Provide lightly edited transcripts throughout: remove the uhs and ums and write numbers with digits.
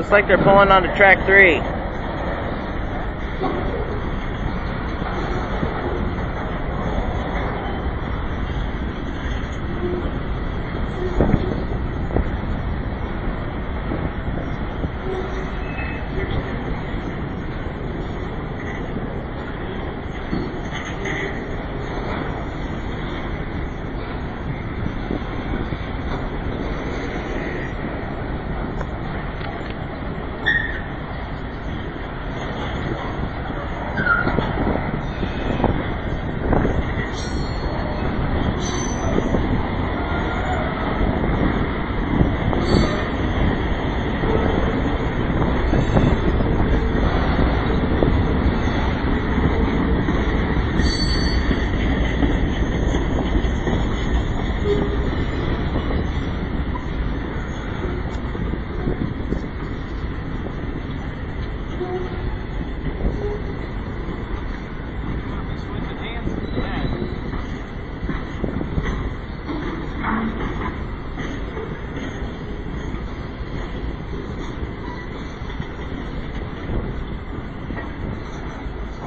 Looks like they're pulling onto track 3.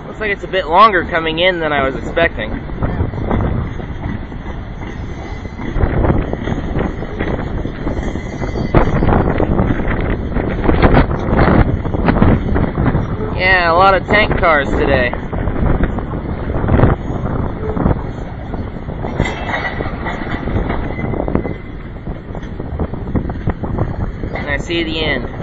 Looks like it's a bit longer coming in than I was expecting. Yeah, a lot of tank cars today. And I see the end.